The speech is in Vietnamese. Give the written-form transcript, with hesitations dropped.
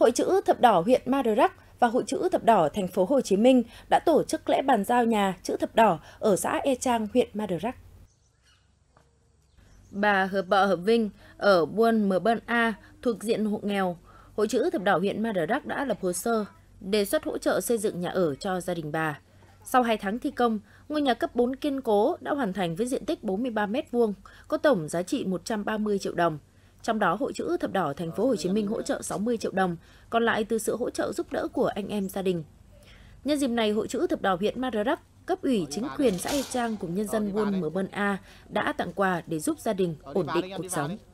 Hội Chữ Thập Đỏ huyện M'Đrắk và Hội Chữ Thập Đỏ thành phố Hồ Chí Minh đã tổ chức lễ bàn giao nhà Chữ Thập Đỏ ở xã Ea Trang, huyện M'Đrắk. Bà Hợp Bợ Hợp Vinh ở Buôn Mở Bơn A thuộc diện hộ nghèo, Hội Chữ Thập Đỏ huyện M'Đrắk đã lập hồ sơ đề xuất hỗ trợ xây dựng nhà ở cho gia đình bà. Sau 2 tháng thi công, ngôi nhà cấp 4 kiên cố đã hoàn thành với diện tích 43 m2, có tổng giá trị 130 triệu đồng. Trong đó, Hội Chữ Thập Đỏ thành phố Hồ Chí Minh hỗ trợ 60 triệu đồng, còn lại từ sự hỗ trợ giúp đỡ của anh em gia đình. Nhân dịp này, Hội Chữ Thập Đỏ huyện M'Đrắk, cấp ủy chính quyền xã Ea Trang cùng nhân dân Buôn Mở Bơn A đã tặng quà để giúp gia đình ổn định cuộc sống.